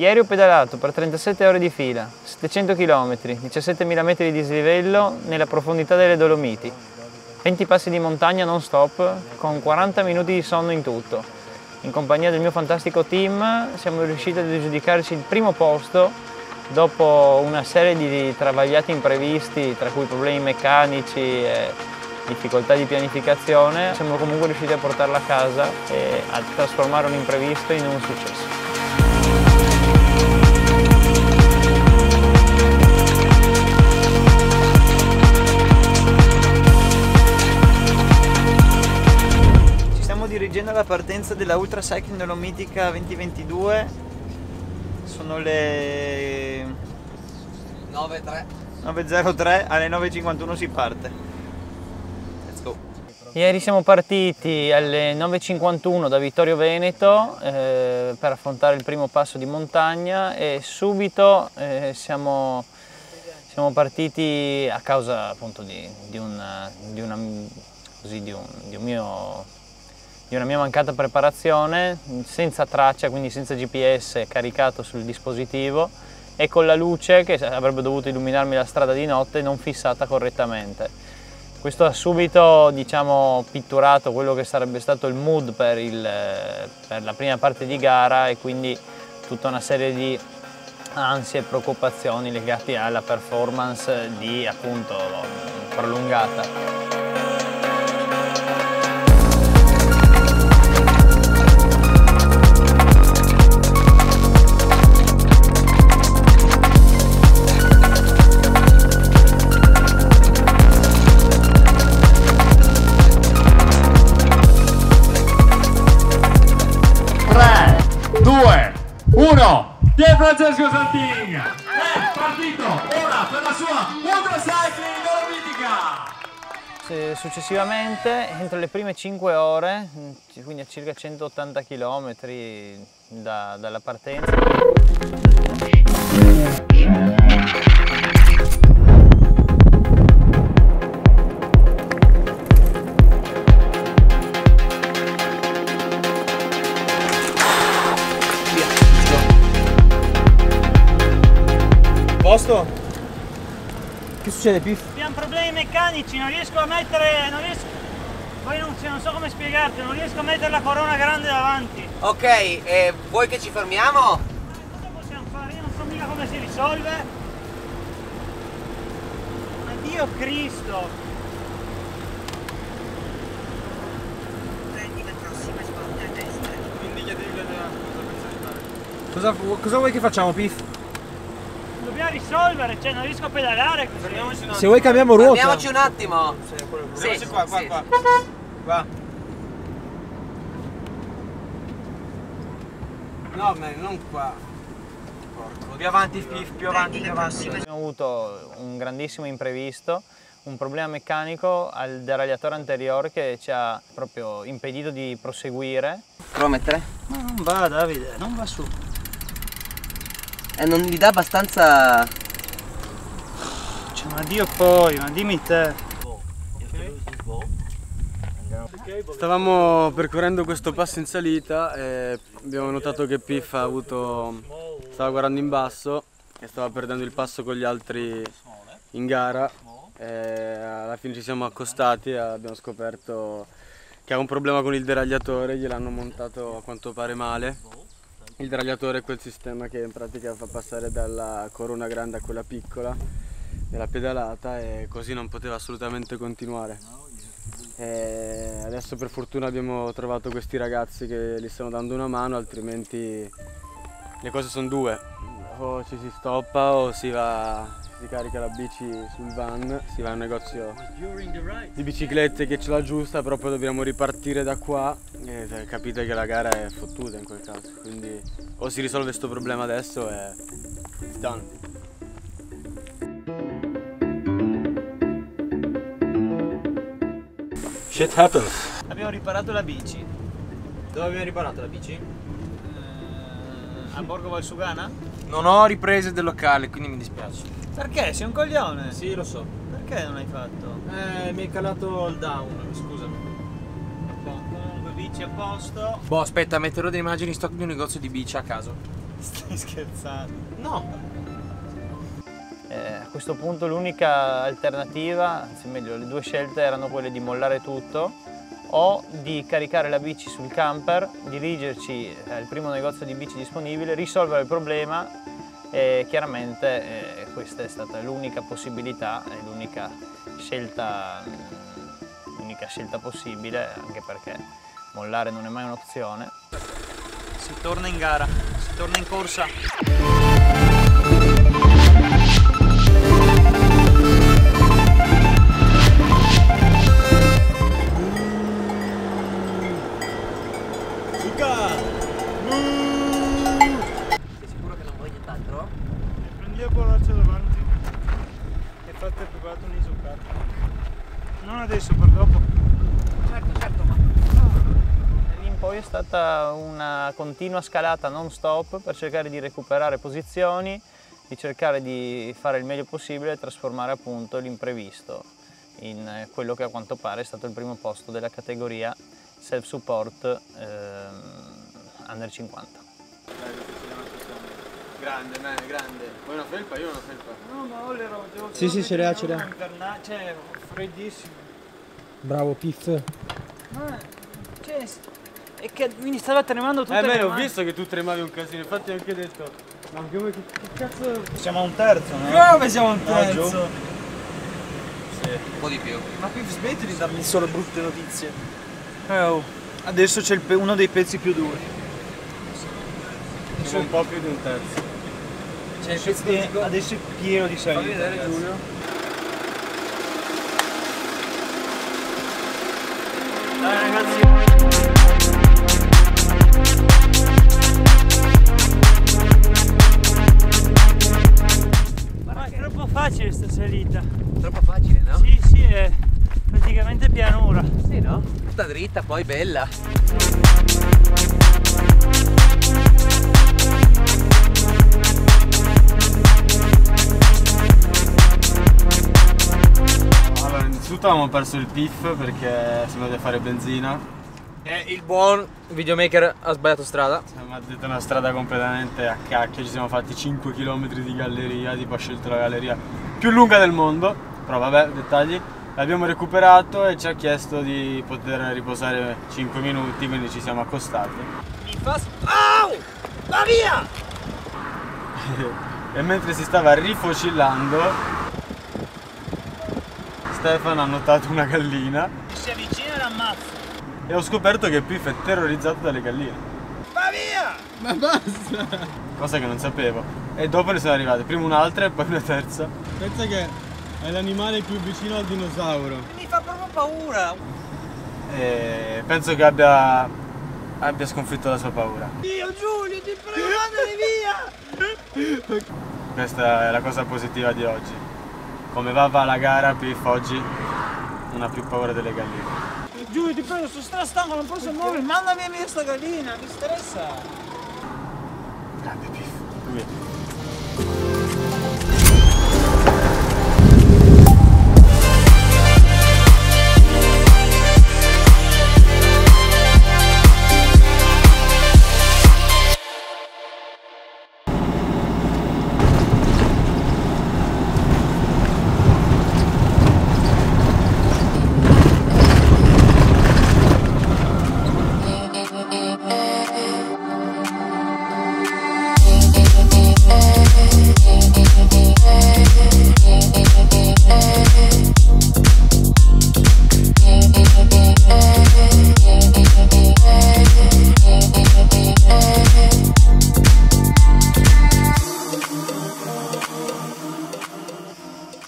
Ieri ho pedalato per 37 ore di fila, 700 km, 17.000 metri di dislivello nella profondità delle Dolomiti, 20 passi di montagna non stop con 40 minuti di sonno in tutto. In compagnia del mio fantastico team siamo riusciti ad aggiudicarci il primo posto dopo una serie di travagliati imprevisti, tra cui problemi meccanici e difficoltà di pianificazione. Siamo comunque riusciti a portarla a casa e a trasformare un imprevisto in un successo. Dirigendo alla partenza della Ultracycling Dolomitica 2022, sono le 9.03, alle 9.51 si parte. Let's go. Ieri siamo partiti alle 9.51 da Vittorio Veneto per affrontare il primo passo di montagna e subito siamo partiti a causa appunto di una mia mancata preparazione, senza traccia, quindi senza GPS caricato sul dispositivo e con la luce che avrebbe dovuto illuminarmi la strada di notte non fissata correttamente. Questo ha subito, diciamo, pitturato quello che sarebbe stato il mood per la prima parte di gara e quindi tutta una serie di ansie e preoccupazioni legate alla performance di, appunto, prolungata. Pierfrancesco Santin è partito ora per la sua Ultracycling Dolomitica! Successivamente, entro le prime 5 ore, quindi a circa 180 km dalla partenza, posto? Che succede, Piff? Abbiamo problemi meccanici, non riesco a mettere, non so come spiegarti, non riesco a mettere la corona grande davanti. Ok, vuoi che ci fermiamo? Cosa possiamo fare? Io non so mica come si risolve. Ma Dio Cristo! Prendi la prossima sponda a destra. Quindi chiedevi cosa pensare di fare. Cosa vuoi che facciamo, Piff? Dobbiamo risolvere, cioè non riesco a pedalare. Se vuoi cambiamo ruota. Fermiamoci un attimo. Fermiamoci qua. No, ma non qua. Porco. Più avanti. Abbiamo avuto un grandissimo imprevisto, un problema meccanico al deragliatore anteriore che ci ha proprio impedito di proseguire. Promettere? No, non va, Davide, non va su. E non gli dà abbastanza. Cioè, ma Dio poi, ma dimmi te. Okay. Stavamo percorrendo questo passo in salita e abbiamo notato che Piff stava guardando in basso e stava perdendo il passo con gli altri in gara. E alla fine ci siamo accostati e abbiamo scoperto che ha un problema con il deragliatore, gliel'hanno montato a quanto pare male. Il deragliatore è quel sistema che in pratica fa passare dalla corona grande a quella piccola della pedalata e così non poteva assolutamente continuare. E adesso per fortuna abbiamo trovato questi ragazzi che gli stanno dando una mano, altrimenti le cose sono due: o ci si stoppa o si carica la bici sul van, si va a un negozio di biciclette che ce l'ha giusta, però poi dobbiamo ripartire da qua e capite che la gara è fottuta in quel caso, quindi o si risolve questo problema adesso e it's done. Shit happens. Abbiamo riparato la bici. Dove abbiamo riparato la bici? A Borgo Valsugana? Non ho riprese del locale, quindi mi dispiace. Perché? Sei un coglione? Sì, lo so. Perché non hai fatto? Mi hai calato il down, scusami. Due bici a posto. Boh, aspetta, metterò delle immagini in stock di un negozio di bici a caso. Stai scherzando? No! A questo punto l'unica alternativa, anzi meglio, le due scelte erano quelle di mollare tutto o di caricare la bici sul camper, dirigerci al primo negozio di bici disponibile, risolvere il problema e chiaramente questa è stata l'unica possibilità e l'unica scelta possibile, anche perché mollare non è mai un'opzione. Si torna in gara, si torna in corsa. Sei sicuro che non voglio tanto? E prendi la borraccia davanti e fate preparato un isoccarto. Non adesso, per dopo. Certo, ma... Poi è stata una continua scalata non stop per cercare di recuperare posizioni, di cercare di fare il meglio possibile e trasformare appunto l'imprevisto in quello che a quanto pare è stato il primo posto della categoria self support under 50. Grande, bene, grande. Vuoi una felpa? Io una felpa. No, ma ho le robe. Sì, ce le ha, ce le ha. Cioè, freddissimo. Bravo, Piff. E che mi stava tremando tutto. Beh, ho visto che tu tremavi un casino, infatti ho anche detto, ma che cazzo... Siamo a un terzo, no? Come siamo a un terzo? Sì, un po' di più. Ma qui smetti di darmi solo brutte notizie. Oh, adesso c'è uno dei pezzi più duri. Sono un po' più di un terzo. Cioè, adesso è pieno di salita. Fammi vedere, Giulio. Dai ragazzi! Facile sta salita. Troppo facile, no? Sì, è praticamente pianura. Sì, no? Tutta dritta, poi bella. Allora, innanzitutto avevamo perso il Piff perché siamo andati a fare benzina. E il buon videomaker ha sbagliato strada. Siamo andati una strada completamente a cacchio, ci siamo fatti 5 km di galleria, tipo ha scelto la galleria più lunga del mondo, però vabbè, dettagli. L'abbiamo recuperato e ci ha chiesto di poter riposare 5 minuti, quindi ci siamo accostati. Mi fa... Au! Va via! E mentre si stava rifocillando, Stefano ha notato una gallina. Si avvicina e l'ammazza. E ho scoperto che Piff è terrorizzato dalle galline. Va via! Ma basta! Cosa che non sapevo. E dopo ne sono arrivate, prima un'altra e poi una terza. Pensa che è l'animale più vicino al dinosauro. Mi fa proprio paura! E penso che abbia sconfitto la sua paura. Dio, Giulio, ti prego, andare via! Questa è la cosa positiva di oggi. Come va la gara, Piff oggi non ha più paura delle galline. Giulio, ti prego, sono stanco, non posso muovermi, manda via questa gallina, mi stressa! Grande Piff,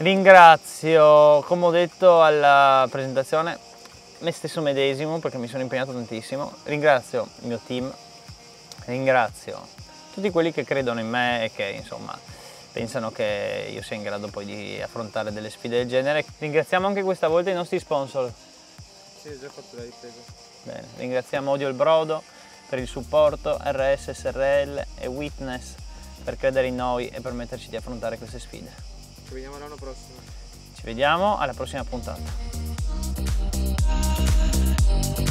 ringrazio, come ho detto alla presentazione, me stesso medesimo perché mi sono impegnato tantissimo. Ringrazio il mio team, ringrazio tutti quelli che credono in me e che insomma pensano che io sia in grado poi di affrontare delle sfide del genere. Ringraziamo anche questa volta i nostri sponsor. Sì, ho già fatto la ripresa. Bene, ringraziamo Odio il Brodo per il supporto, RS, SRL e Witness per credere in noi e permetterci di affrontare queste sfide. Ci vediamo l'anno prossimo. Ci vediamo alla prossima puntata.